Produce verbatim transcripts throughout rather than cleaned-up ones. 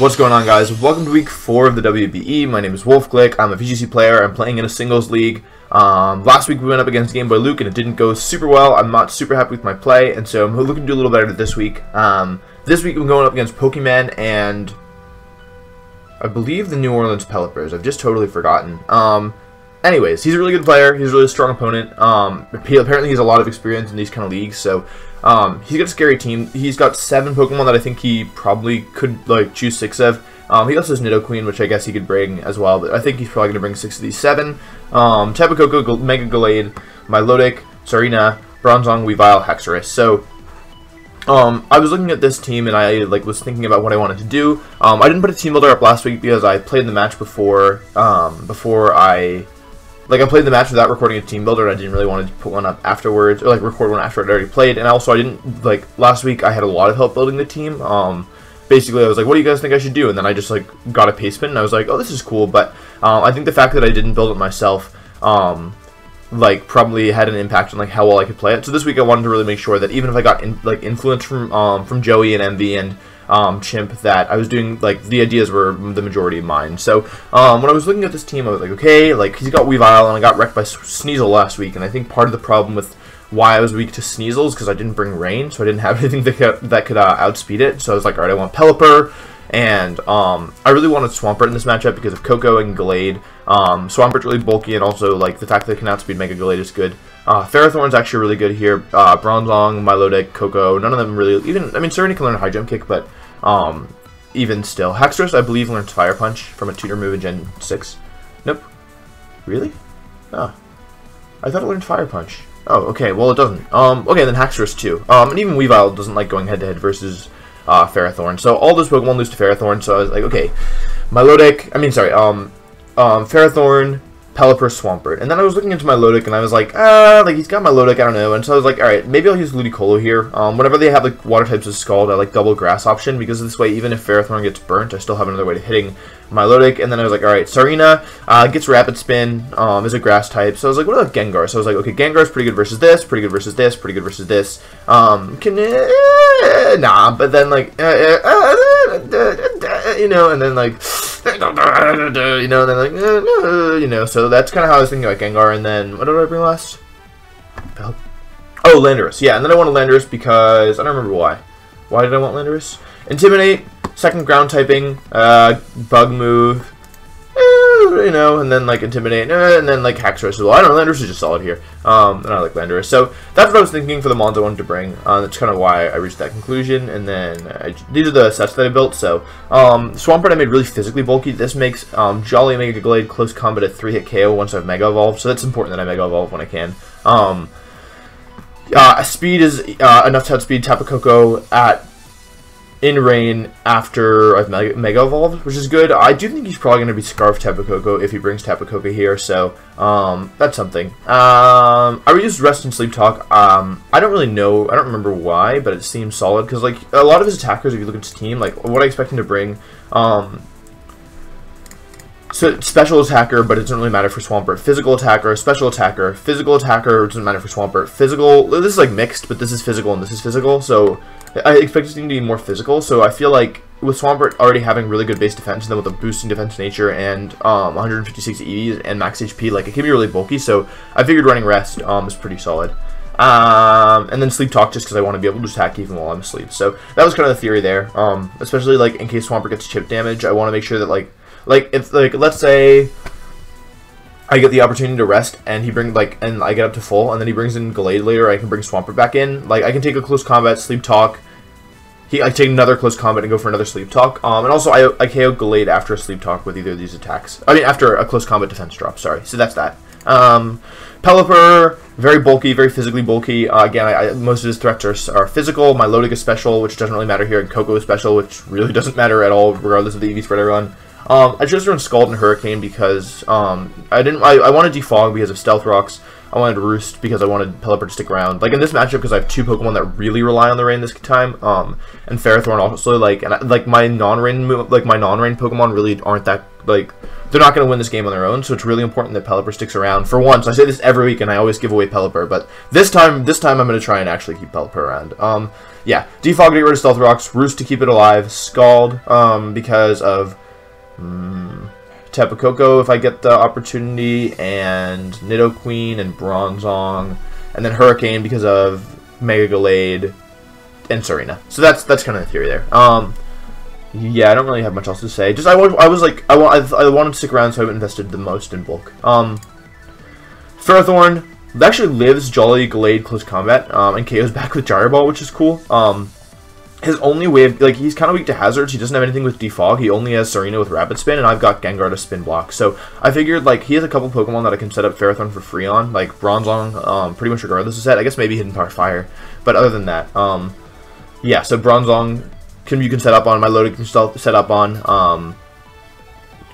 What's going on, guys? Welcome to week four of the W B E. My name is Wolfe Glick. I'm a V G C player. I'm playing in a singles league. Um, last week we went up against Gameboy Luke and it didn't go super well. I'm not super happy with my play, and so I'm looking to do a little better this week. Um, this week I'm going up against Pokemon and I believe the New Orleans Pelippers. I've just totally forgotten. Um, anyways, he's a really good player. He's a really strong opponent. Um, he, apparently he has a lot of experience in these kind of leagues, so Um, he's got a scary team. He's got seven Pokemon that I think he probably could like choose six of. Um, he also has Nidoqueen, which I guess he could bring as well, but I think he's probably going to bring six of these seven. Um, Tapu Koko, Mega Gallade, Milotic, Sarina, Bronzong, Weavile, Haxorus. So, um, I was looking at this team and I like was thinking about what I wanted to do. Um, I didn't put a team builder up last week because I played the match before, um, before I... Like, I played the match without recording a team builder, and I didn't really want to put one up afterwards, or, like, record one after I'd already played, and also I didn't, like, last week I had a lot of help building the team. Um, basically I was like, what do you guys think I should do? And then I just, like, got a paste bin, and I was like, oh, this is cool, but um, I think the fact that I didn't build it myself, um, like, probably had an impact on, like, how well I could play it. So this week I wanted to really make sure that even if I got, in, like, influence from, um, from Joey and M V and Um, chimp, that I was doing, like, the ideas were the majority of mine. So um, when I was looking at this team, I was like, okay, like, he's got Weavile, and I got wrecked by Sneasel last week, and I think part of the problem with why I was weak to Sneasel is because I didn't bring Rain, so I didn't have anything that could, that could uh, outspeed it. So I was like, alright, I want Pelipper, and um, I really wanted Swampert in this matchup because of Coco and Gallade. Um, Swampert's really bulky, and also, like, the fact that it can outspeed Mega Gallade is good. Uh, Ferrothorn's actually really good here. Uh, Bronzong, Milotic, Coco, none of them really, even, I mean, Sarina can learn a high jump kick, but Um, even still. Haxorus, I believe, learns Fire Punch from a tutor move in Gen six. Nope. Really? Ah. I thought it learned Fire Punch. Oh, okay, well it doesn't. Um, okay, then Haxorus too. Um, and even Weavile doesn't like going head-to-head -head versus, uh, Ferrothorn. So all those Pokemon lose to Ferrothorn, so I was like, okay. Milotic, I mean, sorry, um, um, Ferrothorn, Pelipper, Swampert. And then I was looking into Milotic, and I was like, ah, like, he's got Milotic, I don't know. And so I was like, alright, maybe I'll use Ludicolo here. Um, whenever they have, like, water types of Scald, I like double grass option, because this way, even if Ferrothorn gets burnt, I still have another way to hitting Milotic. And then I was like, alright, Sarina uh, gets Rapid Spin, um, is a grass type. So I was like, what about Gengar? So I was like, okay, Gengar's pretty good versus this, pretty good versus this, pretty good versus this. Um, can, uh, nah, but then, like, uh, uh, uh, you know, and then, like, you know, and then like, uh, uh, you know, so that's kind of how I was thinking about Gengar, and then, what did I bring last? Oh, Landorus, yeah, and then I wanted Landorus because, I don't remember why. Why did I want Landorus? Intimidate, second ground typing, uh, bug move, uh, you know, and then like Intimidate, uh, and then like Haxorus as well. I don't know, Landorus is just solid here, um, and I like Landorus. So that's what I was thinking for the mons I wanted to bring, uh, that's kind of why I reached that conclusion, and then I, these are the sets that I built. So um, Swampert I made really physically bulky. This makes um, Jolly Mega Gallade close combat at three hit K O once I've Mega Evolved, so that's important that I Mega Evolve when I can. Um, uh, speed is uh, enough to outspeed Tapu Koko at in rain after I've Mega Evolved, which is good. I do think he's probably going to be Scarfed Tapu Koko if he brings Tapu Koko here, so um, that's something. Um, I would use Rest and Sleep Talk. Um, I don't really know, I don't remember why, but it seems solid, because like a lot of his attackers, if you look at his team, like what I expect him to bring, um, so special attacker, but it doesn't really matter for Swampert. Physical attacker, special attacker, physical attacker, doesn't matter for Swampert. Physical, this is like mixed, but this is physical and this is physical, so I expect this thing to be more physical. So I feel like with Swampert already having really good base defense, and then with a boosting defense nature and um, one fifty-six E Vs and max H P, like it can be really bulky. So I figured running Rest um, is pretty solid. Um, and then Sleep Talk just because I want to be able to attack even while I'm asleep. So that was kind of the theory there. Um, especially like in case Swampert gets chip damage, I want to make sure that like Like, if, like, let's say I get the opportunity to rest, and he brings, like, and I get up to full, and then he brings in Gallade later, I can bring Swampert back in. Like, I can take a close combat, Sleep Talk. He, I take another close combat and go for another Sleep Talk. Um, and also, I, I K O Gallade after a Sleep Talk with either of these attacks. I mean, after a close combat defense drop, sorry. So that's that. Um, Pelipper, very bulky, very physically bulky. Uh, again, I, I, most of his threats are, are physical. Milotic is special, which doesn't really matter here, and Coco is special, which really doesn't matter at all, regardless of the E V spread I run. Um, I chose to run Scald and Hurricane because um, I didn't. I, I wanted Defog because of Stealth Rocks. I wanted Roost because I wanted Pelipper to stick around. Like in this matchup, because I have two Pokemon that really rely on the rain this time, um, and Ferrothorn also. Like and I, like my non-rain, like my non-rain Pokemon really aren't that like They're not going to win this game on their own, so it's really important that Pelipper sticks around. For once, I say this every week, and I always give away Pelipper, but this time, this time I'm going to try and actually keep Pelipper around. Um, yeah, Defog to get rid of Stealth Rocks, Roost to keep it alive, Scald um, because of um, Tapu Koko if I get the opportunity, and Nidoqueen and Bronzong, and then Hurricane because of Mega Gallade and Sarina. So that's that's kind of the theory there. Um, Yeah, I don't really have much else to say. Just I, I was like I, I, I wanted to stick around, so I invested the most in bulk. Um, Ferrothorn actually lives Jolly Glade close combat, um, and K O's back with Gyro Ball, which is cool. Um, his only way of, like, he's kind of weak to hazards. He doesn't have anything with Defog. He only has Sarina with Rapid Spin, and I've got Gengar to Spin Block. So I figured, like, he has a couple Pokemon that I can set up Ferrothorn for free on, like Bronzong, um, pretty much regardless of set. I guess maybe Hidden Power Fire, but other than that, um, yeah. So Bronzong. Can, you can set up on, Milotic can set up on, um,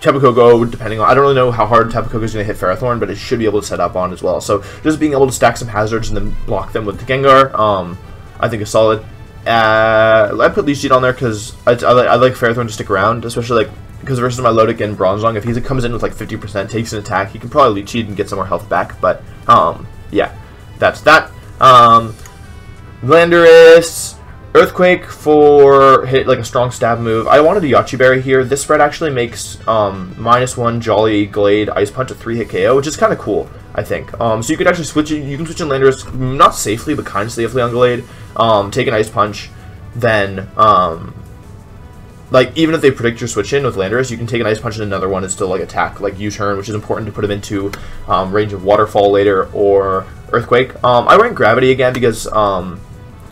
Tapu Koko, depending on, I don't really know how hard Tapu Koko is going to hit Ferrothorn, but it should be able to set up on as well, so just being able to stack some hazards and then block them with the Gengar, um, I think is solid. uh, I put Leech Seed on there because I, I, I like Ferrothorn to stick around, especially, like, because versus Milotic and Bronzong, if he comes in with, like, fifty percent, takes an attack, he can probably Leech Seed and get some more health back, but, um, yeah, that's that. um, Landorus, Earthquake for hit like a strong stab move. I wanted a Yache Berry here. This spread actually makes um, minus one Jolly Glade Ice Punch a three hit K O, which is kind of cool, I think. Um, so you could actually switch it. You can switch in Landorus, not safely, but kind of safely on Glade. Um, take an Ice Punch, then um, like even if they predict your switch in with Landorus, you can take an Ice Punch and another one and still like attack like U-turn, which is important to put him into um, range of Waterfall later or Earthquake. Um, I ran Gravity again because. Um,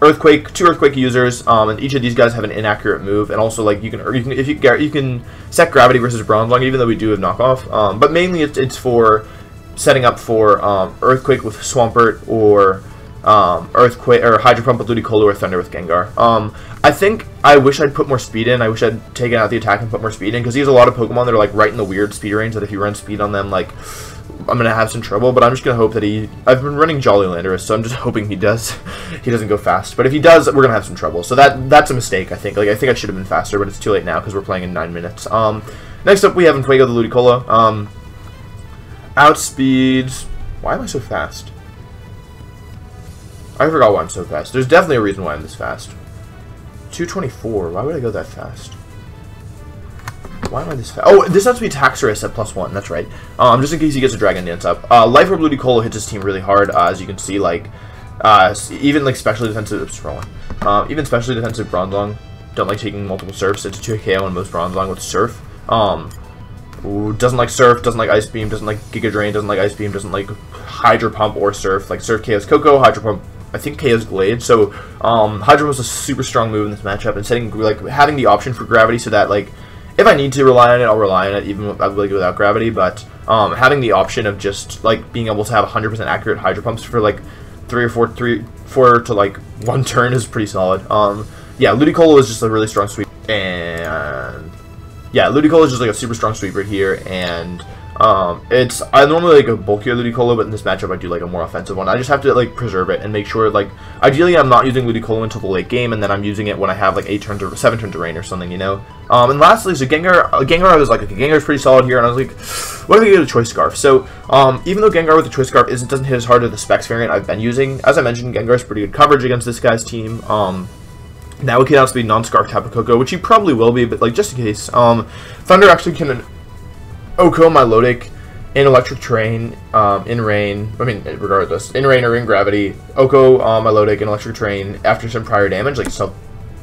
Earthquake, two Earthquake users, um, and each of these guys have an inaccurate move, and also like you can, you can if you you can set Gravity versus Bronzong, even though we do have knockoff, um, but mainly it's it's for setting up for um, Earthquake with Swampert or um, Earthquake or Hydro Pump with Ludicolo or Thunder with Gengar. Um, I think I wish I'd put more speed in. I wish I'd taken out the attack and put more speed in because he has a lot of Pokemon that are like right in the weird speed range that if you run speed on them, like. I'm going to have some trouble, but I'm just going to hope that he... I've been running Jolly Landorus, so I'm just hoping he does. He doesn't go fast. But if he does, we're going to have some trouble. So that that's a mistake, I think. Like, I think I should have been faster, but it's too late now because we're playing in nine minutes. Um, next up, we have Infuego the Ludicolo. Um, outspeeds... Why am I so fast? I forgot why I'm so fast. There's definitely a reason why I'm this fast. two twenty-four. Why would I go that fast? Why am I this fast? Oh, this has to be Haxorus at plus one. That's right. Um, just in case he gets a Dragon Dance up. Uh, Life Orb Ludicolo hits his team really hard, uh, as you can see. Like, uh, even like specially defensive. Oops, wrong one. Uh, even specially defensive Bronzong don't like taking multiple Surfs. It's two K O on most Bronzong with Surf. Um, ooh, doesn't like Surf. Doesn't like Ice Beam. Doesn't like Giga Drain. Doesn't like Ice Beam. Doesn't like Hydro Pump or Surf. Like Surf K Os Coco. Hydro Pump. I think K O's Glade, so um, Hydro was a super strong move in this matchup, and setting like having the option for Gravity so that like. If I need to rely on it, I'll rely on it even like, without Gravity, but um, having the option of just like being able to have one hundred percent accurate Hydro Pumps for like three or four, three, four to like one turn is pretty solid. Um, yeah, Ludicolo is just a really strong sweep, and yeah, Ludicolo is just like a super strong sweeper here, and um, it's I normally like a bulkier Ludicolo, but in this matchup I do like a more offensive one. I just have to like preserve it and make sure like ideally I'm not using Ludicolo until the late game, and then I'm using it when I have like eight turns or seven turns of rain or something, you know. Um, and lastly, so Gengar, uh, Gengar, I was like, okay, Gengar's pretty solid here, and I was like, what if we get a Choice Scarf? So, um, even though Gengar with a Choice Scarf isn't, doesn't hit as hard as the Specs variant I've been using, as I mentioned, Gengar's pretty good coverage against this guy's team. Um, now we can also be non-Scarf Tapu Koko, which he probably will be, but, like, just in case. Um, Thunder actually can Oko Milotic in Electric Terrain, um, in Rain, I mean, regardless, in Rain or in Gravity, Oko uh, Milotic in Electric Terrain after some prior damage, like, so...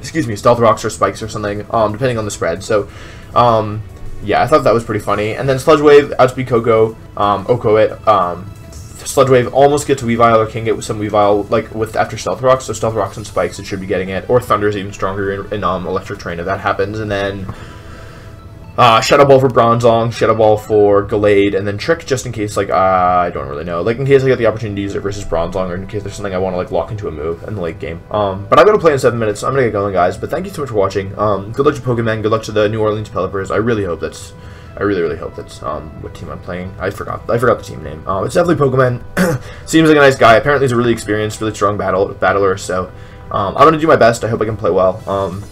excuse me, Stealth Rocks or Spikes or something, um, depending on the spread. So, um, yeah, I thought that was pretty funny. And then Sludge Wave, Outspeed Koko, um, Oko it, um, Sludge Wave almost gets a Weavile or can get with some Weavile, like, with after Stealth Rocks, so Stealth Rocks and Spikes, it should be getting it, or Thunder's even stronger in, in um, Electric Terrain if that happens, and then, uh, Shadow Ball for Bronzong, Shadow Ball for Gallade, and then Trick just in case, like, uh, I don't really know, like, in case I get the opportunity to use it versus Bronzong, or in case there's something I want to, like, lock into a move in the late game. Um, but I'm going to play in seven minutes, so I'm going to get going, guys, but thank you so much for watching. Um, good luck to Pokemon, good luck to the New Orleans Pelippers. I really hope that's, I really, really hope that's, um, what team I'm playing. I forgot, I forgot the team name. Um, it's definitely Pokemon. Seems like a nice guy. Apparently he's a really experienced, really strong battle, battler, so, um, I'm going to do my best. I hope I can play well. Um,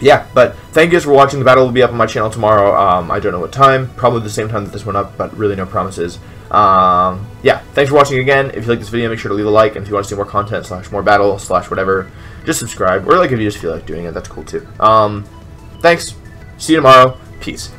yeah, but thank you guys for watching. The battle will be up on my channel tomorrow. Um, I don't know what time. Probably the same time that this went up, but really no promises. Um, yeah, thanks for watching again. If you like this video, make sure to leave a like. And if you want to see more content, slash more battle, slash whatever, just subscribe. Or like if you just feel like doing it, that's cool too. Um, thanks. See you tomorrow. Peace.